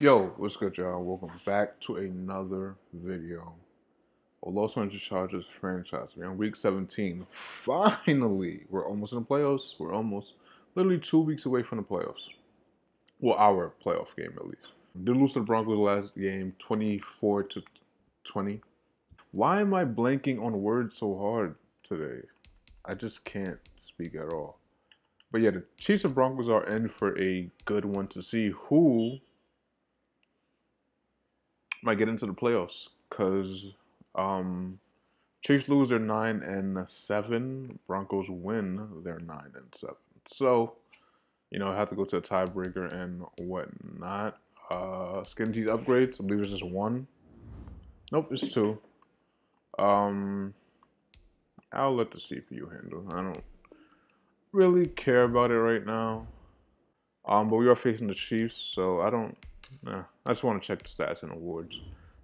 Yo, what's good, y'all? Welcome back to another video of Los Angeles Chargers franchise. We're on week 17. Finally, we're almost in the playoffs. We're almost literally 2 weeks away from the playoffs. Well, our playoff game, at least. We did lose to the Broncos last game, 24-20. Why am I blanking on words so hard today? I just can't speak at all. But yeah, the Chiefs and Broncos are in for a good one to see who might get into the playoffs, because Chiefs lose, they're 9-7. Broncos win, they're 9-7. So, you know, I have to go to a tiebreaker and whatnot. Skin G's upgrades, I believe it's just one. Nope, it's two. I'll let the CPU handle. I don't really care about it right now. But we are facing the Chiefs, so I don't. Nah, I just want to check the stats and awards,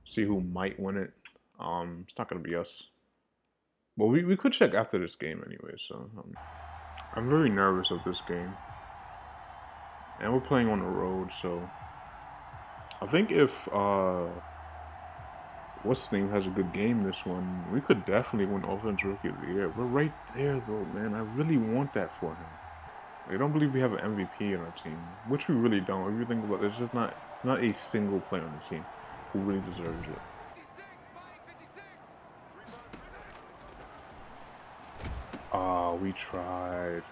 see who might win it. It's not gonna be us. Well, we could check after this game anyway. So I'm very nervous of this game, and we're playing on the road. So I think if what's his name has a good game this one, we could definitely win Offensive Rookie of the Year. We're right there though, man. I really want that for him. I don't believe we have an MVP on our team, which we really don't. If you think about it, there's just not a single player on the team who really deserves it. Ah, we tried.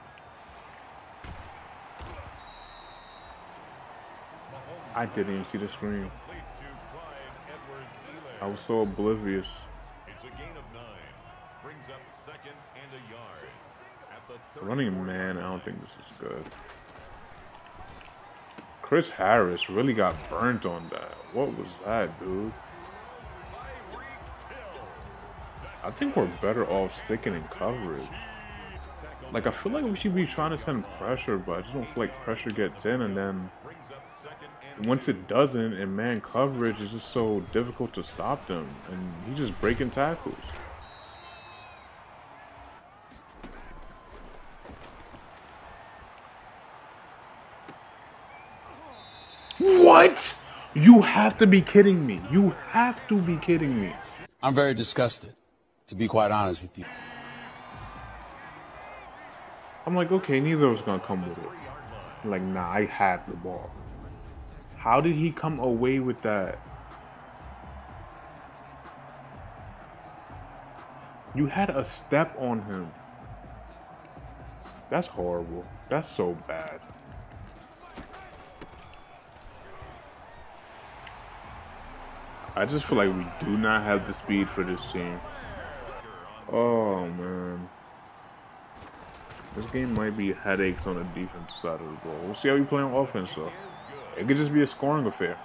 I didn't even see the screen. I was so oblivious. It's a gain of 9. Brings up second and a yard. Running man, I don't think this is good. Chris Harris really got burnt on that. What was that, dude? I think we're better off sticking in coverage. Like, I feel like we should be trying to send pressure, but I just don't feel like pressure gets in, and then once it doesn't, and man coverage, it's just so difficult to stop them, and he's just breaking tackles. What? You have to be kidding me. You have to be kidding me. I'm very disgusted, to be quite honest with you. I'm like, okay, neither of us gonna come with it. I'm like, nah, I have the ball. How did he come away with that? You had a step on him. That's horrible. That's so bad. I just feel like we do not have the speed for this team. Oh, man. This game might be headaches on the defense side of the ball. We'll see how we play on offense, though. It could just be a scoring affair.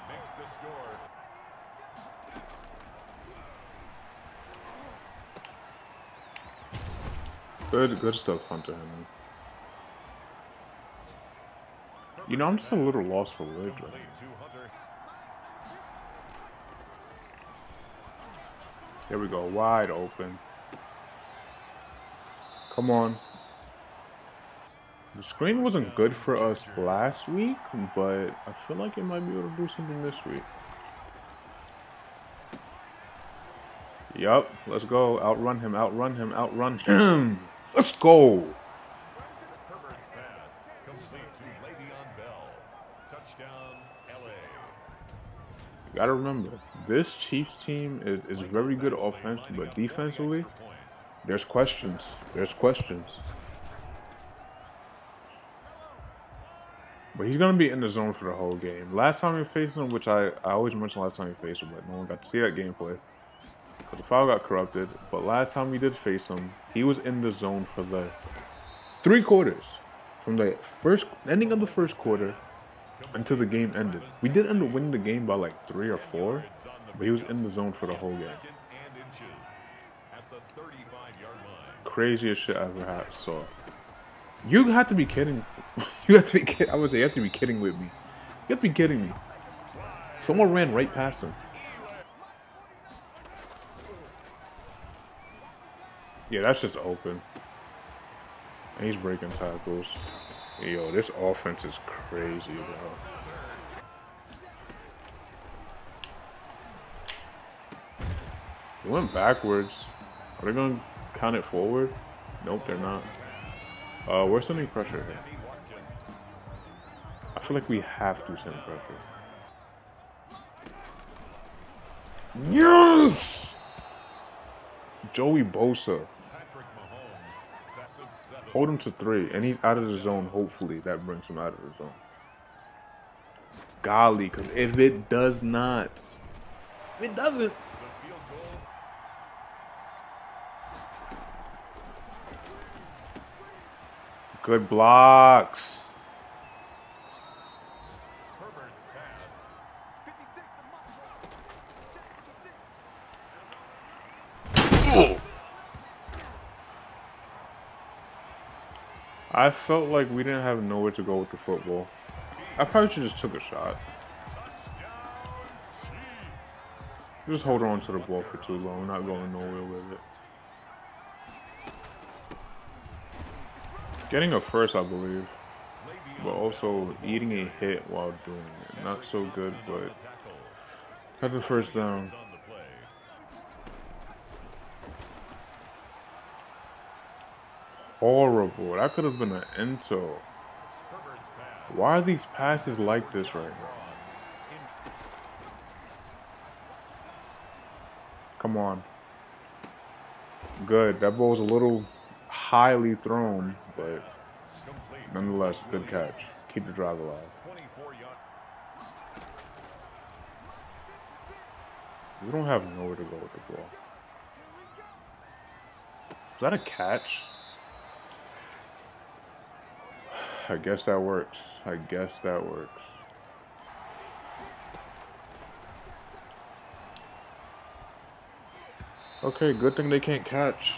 Good stuff, Hunter Henry. You know, I'm just a little lost for words right now. There we go, wide open. Come on. The screen wasn't good for us last week, but I feel like it might be able to do something this week. Yup, let's go. Outrun him, outrun him, outrun him. Let's go. Herbert's pass complete to Le'Veon Bell. Touchdown, LA. You gotta remember, this Chiefs team is very good offensively, but defensively, there's questions. There's questions. But he's going to be in the zone for the whole game. Last time we faced him, which I always mention last time we faced him, but no one got to see that gameplay because the foul got corrupted. But last time we did face him, he was in the zone for the 3 quarters. From the first ending of the first quarter until the game ended. We did end up winning the game by like 3 or 4, but he was in the zone for the whole game. Craziest shit I ever saw. You have to be kidding. You have to be kidding. I would say you have to be kidding with me. You have to be kidding me. Someone ran right past him. Yeah, that's just open. And he's breaking tackles. Yo, this offense is crazy, bro. It went backwards. Are they going to count it forward? Nope, they're not. We're sending pressure. I feel like we have to send pressure. Yes! Joey Bosa. Hold him to 3, and he's out of the zone, hopefully. That brings him out of the zone. Golly, because if it does not, it doesn't. Good blocks. I felt like we didn't have nowhere to go with the football. I probably should have just took a shot. Just hold on to the ball for too long. We're not going nowhere with it. Getting a first, I believe, but also eating a hit while doing it. Not so good, but got the first down. Horrible. That could have been an intel. Why are these passes like this right now? Come on. Good. That ball's a little highly thrown, but nonetheless, good catch. Keep the drive alive. We don't have nowhere to go with the ball. Is that a catch? I guess that works. I guess that works. Okay, good thing they can't catch.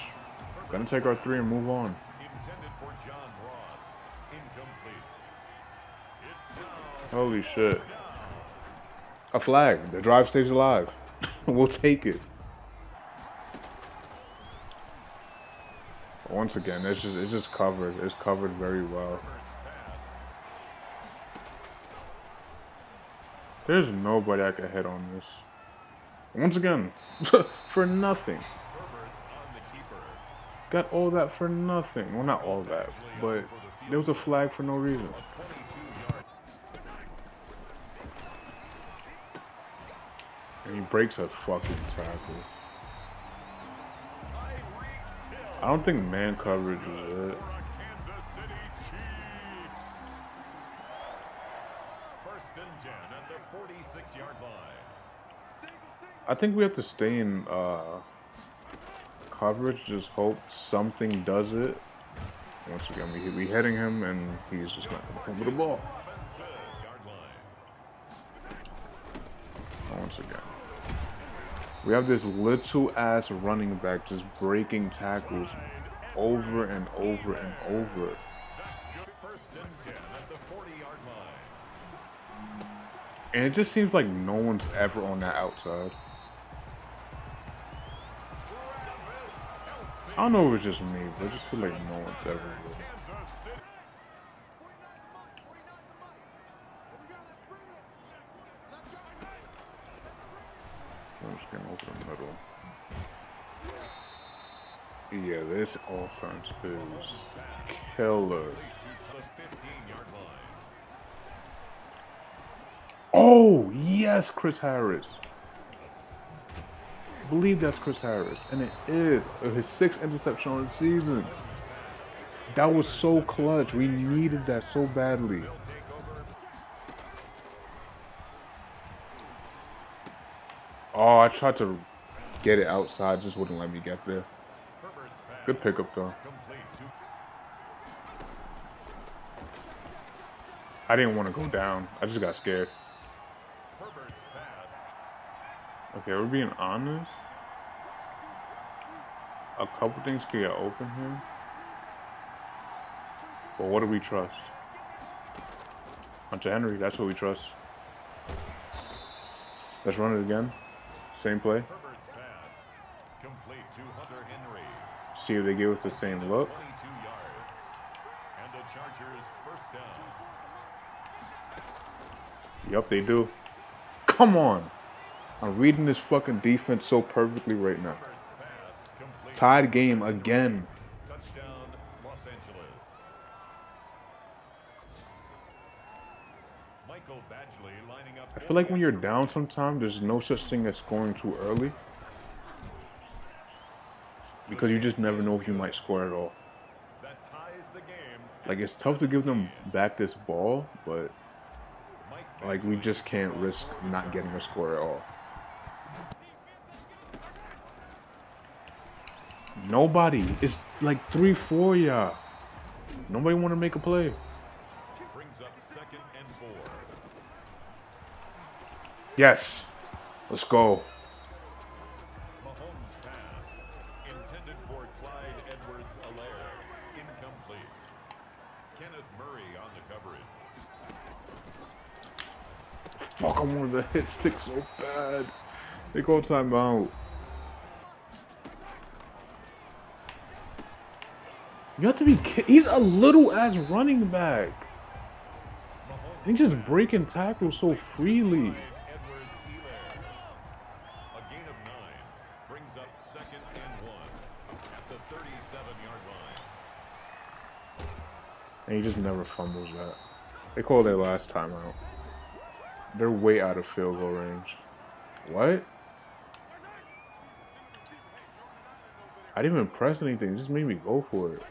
Gonna take our 3 and move on. Intended for John Ross. Incomplete. Holy shit. A flag. The drive stays alive. We'll take it. Once again, it's just covered. It's covered very well. There's nobody I can hit on this. Once again, for nothing. Got all that for nothing. Well, not all that, but there was a flag for no reason. And he breaks a fucking tackle. I don't think man coverage is it. I think we have to stay in coverage, just hope something does it. Once again, we hitting him, and he's just not going to come with the ball. Once again. We have this little-ass running back just breaking tackles over and over and over. And it just seems like no one's ever on that outside. I don't know if it's just me, but I just feel like no one's ever good. I'm just gonna open the middle. Yeah, this offense is killer. Oh, yes, Chris Harris. I believe that's Chris Harris, and it is his 6th interception on the season. That was so clutch. We needed that so badly. Oh, I tried to get it outside, just wouldn't let me get there. Good pickup though. I didn't want to go down. I just got scared. Okay, we're being honest. A couple things can get open here. But what do we trust? Hunter Henry, that's what we trust. Let's run it again. Same play. See if they give us the same look. Yup, they do. Come on. I'm reading this fucking defense so perfectly right now. Tied game again. Touchdown, Los Angeles. Michael Badgley lining up. I feel like when you're down sometimes, there's no such thing as scoring too early. Because you just never know if you might score at all. That ties the game. Like, it's tough to give them back this ball, but like, we just can't risk not getting a score at all. Nobody. It's like 3-4, yeah. Nobody want to make a play. Brings up second and four. Yes. Let's go. Mahomes pass intended for Clyde Edwards-Helaire. Incomplete. Kenneth Murray on the coverage. Fuck, I wanted to hit stick so bad. They call timeout. You have to be kidding. He's a little ass running back. He's just breaking tackles so freely. A gain of 9 brings up second and 1 at the 37-yard line. And he just never fumbles that. They called their last timeout. They're way out of field goal range. What? I didn't even press anything. It just made me go for it.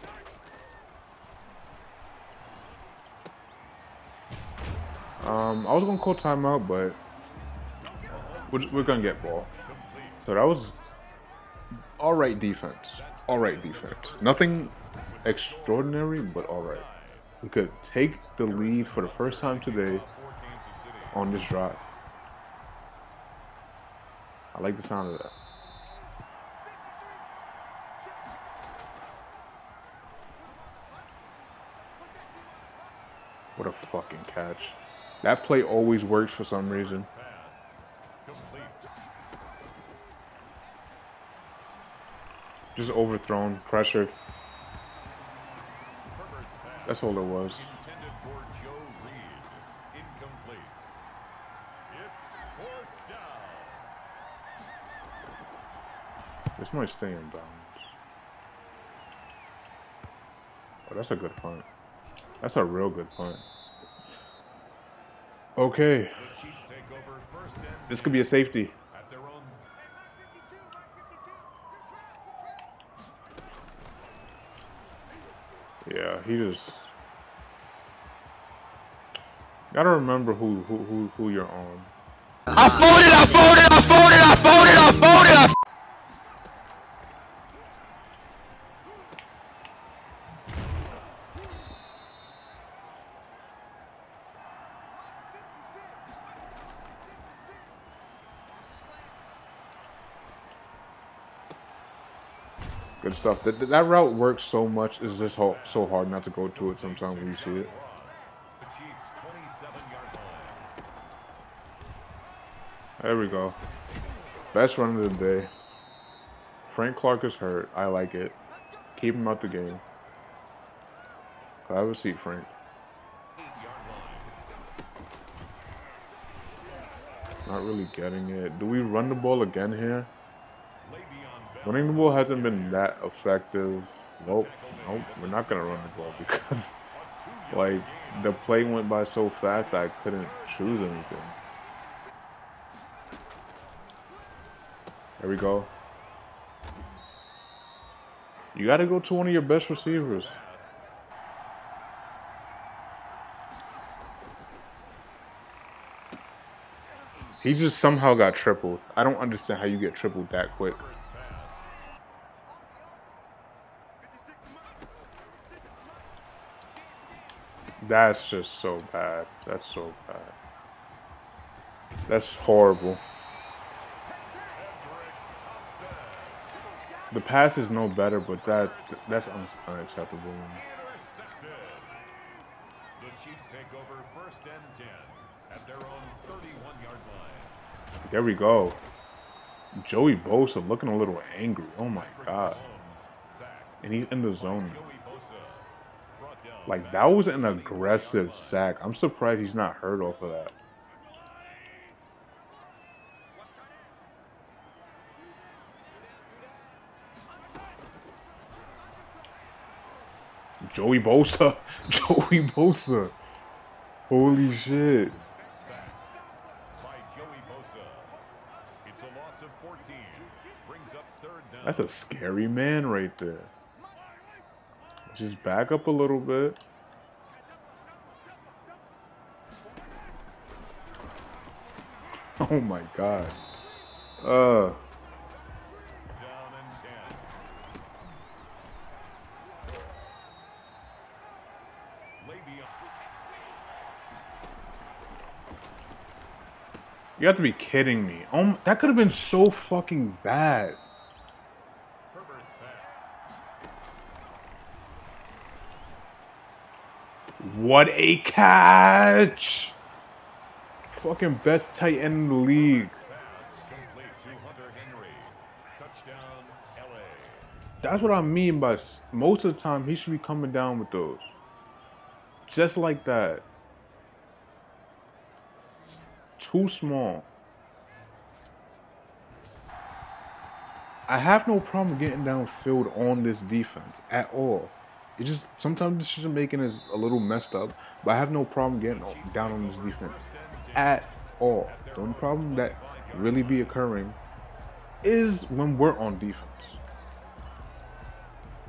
I was gonna call timeout, but we're gonna get ball. So that was all right defense. All right defense. Nothing extraordinary, but all right. We could take the lead for the first time today on this drive. I like the sound of that. What a fucking catch. That play always works for some reason. Just overthrown, pressured. That's all it was. Intended for Joe Reed. Incomplete. It's fourth down. This might stay in bounds. Oh, that's a good punt. That's a real good punt. Okay. This could be a safety. Yeah, he just gotta remember who you're on. I folded, I folded, I folded, I folded, I folded, I folded. Good stuff. That route works so much. It's just so hard not to go to it sometimes when you see it. There we go. Best run of the day. Frank Clark is hurt. I like it. Keep him out the game. Have a seat, Frank. Not really getting it. Do we run the ball again here? Running the ball hasn't been that effective. Nope, we're not going to run the ball because, like, the play went by so fast I couldn't choose anything. There we go. You got to go to one of your best receivers. He just somehow got tripled. I don't understand how you get tripled that quick. That's just so bad. That's so bad. That's horrible. The pass is no better, but that's unacceptable. The Chiefs take over first and 10 at their own 31-yard line. There we go. Joey Bosa looking a little angry. Oh my god. And he's in the zone. Like, that was an aggressive sack. I'm surprised he's not hurt off of that. Joey Bosa. Joey Bosa. Holy shit. That's a scary man right there. Just back up a little bit. Oh my God. You have to be kidding me. Oh my, that could have been so fucking bad. What a catch! Fucking best tight end in the league. That's what I mean by most of the time he should be coming down with those. Just like that. Too small. I have no problem getting downfield on this defense at all. It just sometimes the decision making is a little messed up, but I have no problem getting down on this defense at all. The only problem that really be occurring is when we're on defense.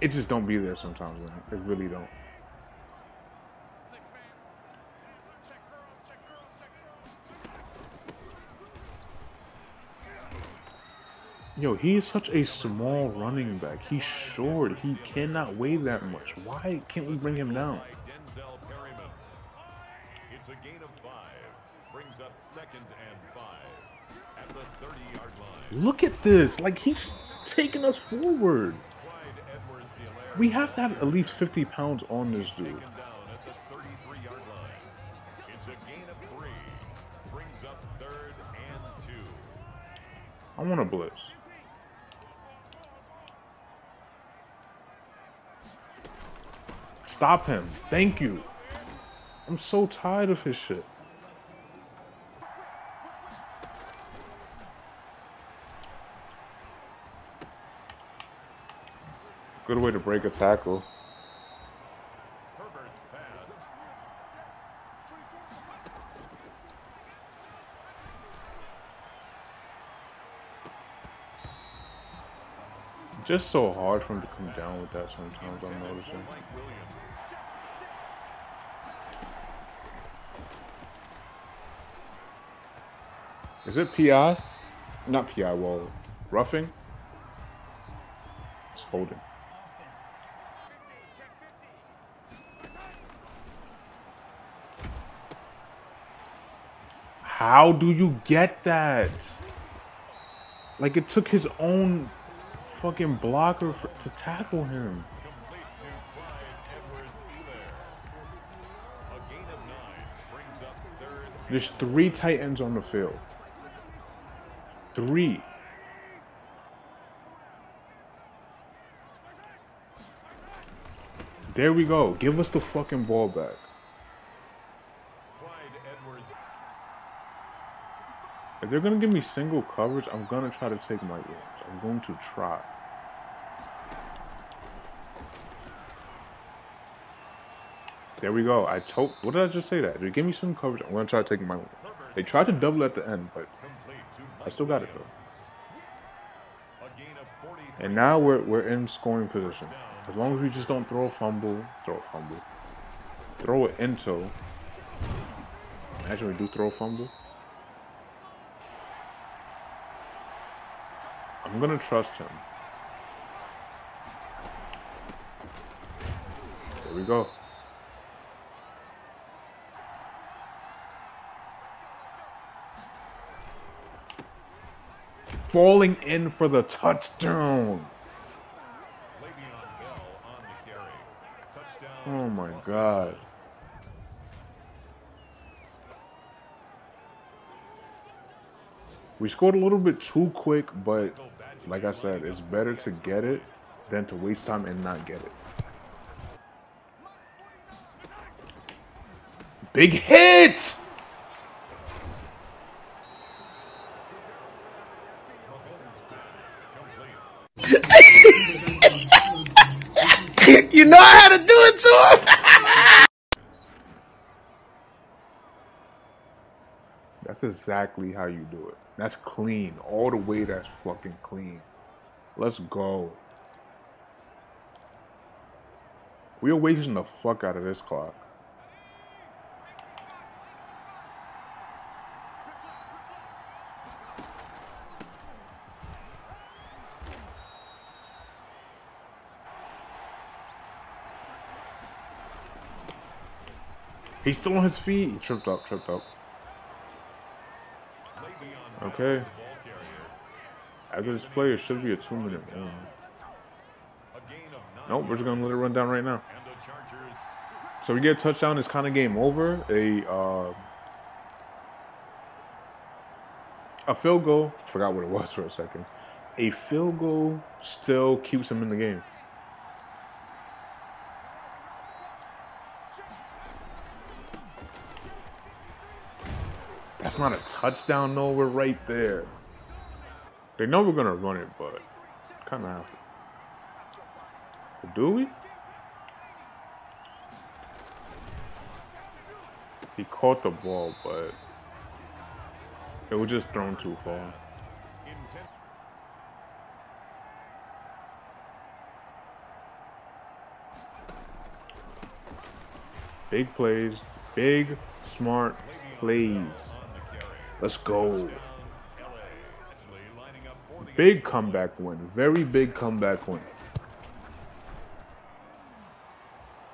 It just don't be there sometimes, man. It really don't. Yo, he is such a small running back. He's short. He cannot weigh that much. Why can't we bring him down? Denzel Perryman. It's a gain of 5. Brings up 2nd and 5 at the 30-yard line. Look at this. Like, he's taking us forward. We have to have at least 50 pounds on this dude. Taken down at the 33-yard line. It's a gain of 3. Brings up 3rd and 2. I want to blitz. Stop him. Thank you. I'm so tired of his shit. Good way to break a tackle. Herbert's pass. Just so hard for him to come down with that sometimes, I'm noticing. Is it PI? Not PI, well, roughing? It's holding. How do you get that? Like, it took his own fucking blocker to tackle him. There's 3 tight ends on the field. 3. There we go. Give us the fucking ball back. If they're gonna give me single coverage, I'm gonna try to take my ears. I'm going to try. There we go. I told. What did I just say? That they give me some coverage. I'm gonna try to take my own. They tried to double at the end, but I still got it though. And now we're in scoring position. As long as we just don't throw it into. Imagine we do throw a fumble. I'm gonna trust him. There we go. Falling in for the touchdown. Le'Veon Bell on the carry. Touchdown. Oh my God. We scored a little bit too quick, but like I said, it's better to get it than to waste time and not get it. Big hit! You know how to do it, to him. That's exactly how you do it. That's clean. All the way, that's fucking clean. Let's go. We are wasting the fuck out of this clock. He's still on his feet. He tripped up. Okay. After this play, it should be a 2-minute run. Nope, we're just going to let it run down right now. So we get a touchdown. It's kind of game over. A field goal. Forgot what it was for a second. A field goal still keeps him in the game. That's not a touchdown, no, we're right there. They know we're gonna run it, but kinda have to. Do we? He caught the ball, but it was just thrown too far. Big plays, big, smart plays. Let's go. Big comeback win. Very big comeback win.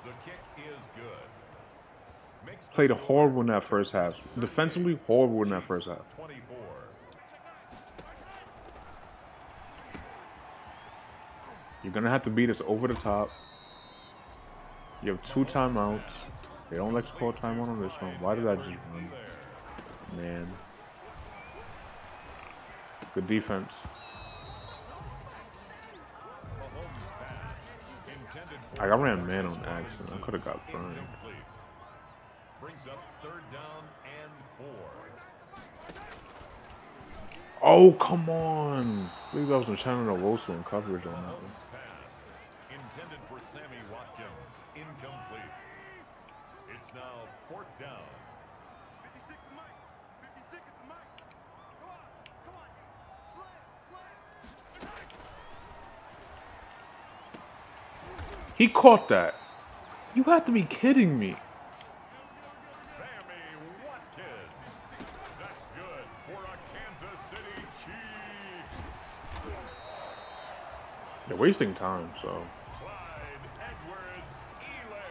The kick is good. Played horrible in that first half. Defensively horrible in that first half. You're going to have to beat us over the top. You have two timeouts. They don't like to call timeout on this one. Why did I just run? Man. Good defense. I ran man on action. I could have got burned. Oh, come on. I believe I was trying to Wilson in coverage on that one. Intended for Sammy Watkins. Incomplete. It's now fourth down. 56 to Mike. 56 to Mike. Come on. Slam. He caught that. You have to be kidding me. Sammy Watkins. That's good for a Kansas City Chiefs. They're wasting time, so. Clyde Edwards-Helaire.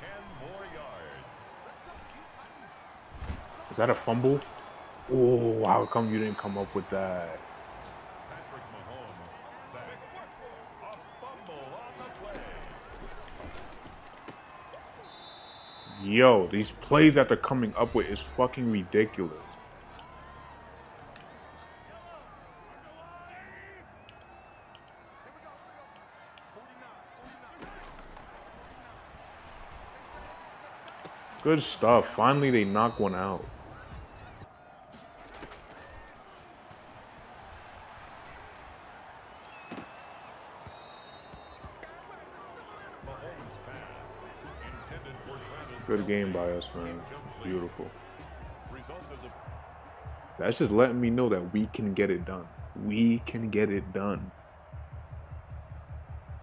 10 more yards. Is that a fumble? Oh, how come you didn't come up with that? Patrick Mahomes sacked. A fumble on the play. Yo, these plays that they're coming up with is fucking ridiculous. Good stuff. Finally, they knock one out. Good game by us, man. Beautiful. That's just letting me know that we can get it done. We can get it done.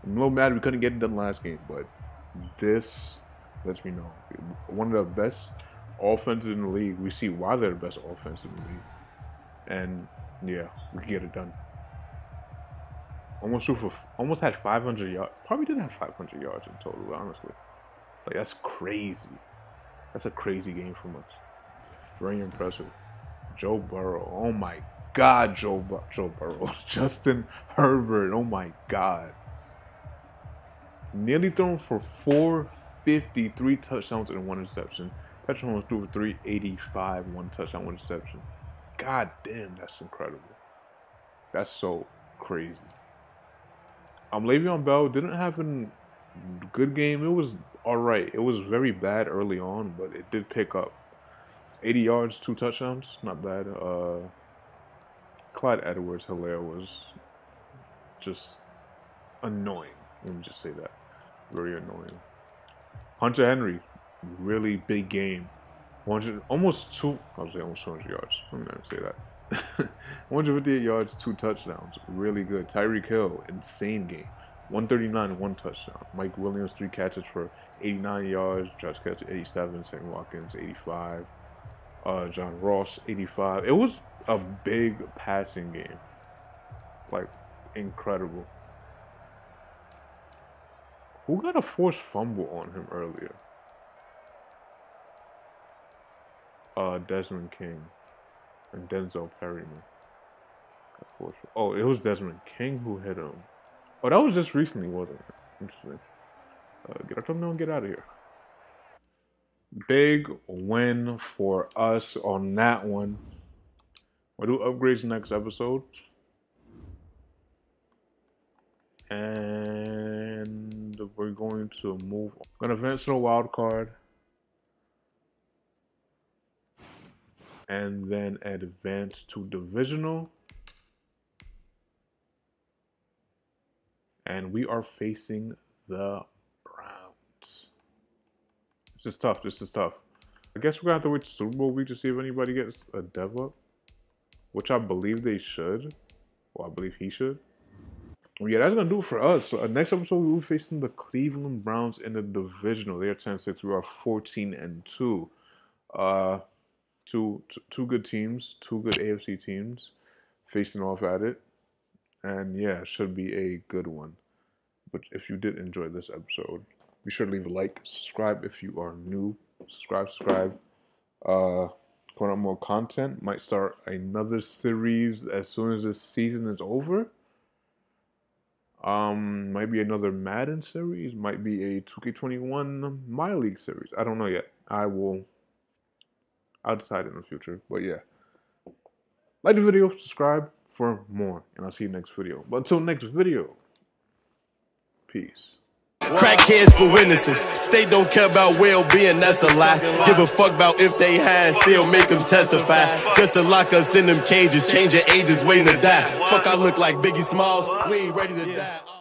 I'm a little mad we couldn't get it done last game, but this lets me know. One of the best offenses in the league. We see why they're the best offense in the league. And, yeah, we can get it done. Almost had 500 yards. Probably didn't have 500 yards in total, honestly. Like, that's crazy. That's a crazy game from us. Very impressive. Joe Burrow. Oh, my God, Joe Burrow. Justin Herbert. Oh, my God. Nearly thrown for 450, 3 touchdowns and 1 interception. Patrick Mahomes threw for 385, 1 touchdown, 1 interception. God damn, that's incredible. That's so crazy. Le'Veon Bell didn't have a good game. It was alright. It was very bad early on, but it did pick up. 80 yards, 2 touchdowns. Not bad. Clyde Edwards-Helaire was just annoying. Let me just say that. very annoying. Hunter Henry, really big game. Almost 200 yards. Let me not say that. 158 yards, 2 touchdowns. Really good. Tyreek Hill, insane game. 139, 1 touchdown. Mike Williams, 3 catches for 89 yards. Josh Keenan, 87. Sam Watkins, 85. John Ross, 85. It was a big passing game. Like, incredible. Who got a forced fumble on him earlier? Desmond King and Denzel Perryman. Oh, it was Desmond King who hit him. Oh, that was just recently, wasn't it? Interesting. Get up now and get out of here. Big win for us on that one. We'll do upgrades next episode. And we're going to move on. We're going to advance to the wild card. And then advance to divisional. And we are facing the Browns. This is tough. This is tough. I guess we're going to have to wait to Super Bowl week to see if anybody gets a dev up. Which I believe they should. Well, I believe he should. Well, yeah, that's going to do it for us. So, next episode, we'll be facing the Cleveland Browns in the divisional. They are 10-6. We are 14-2. Two good teams, two good AFC teams facing off at it. And yeah, it should be a good one. But if you did enjoy this episode, be sure to leave a like, subscribe if you are new. Subscribe. Going out more content. Might start another series as soon as this season is over. Might be another Madden series. Might be a 2K21 My League series. I don't know yet. I'll decide in the future. But yeah. Like the video, subscribe for more, and I'll see you next video. But until next video, peace. Crackheads for witnesses. State don't care about well-being, that's a lie. Give a fuck about if they high and still make them testify. Just to lock us in them cages, changing ages, waiting to die. Fuck, I look like Biggie Smalls, we ain't ready to die.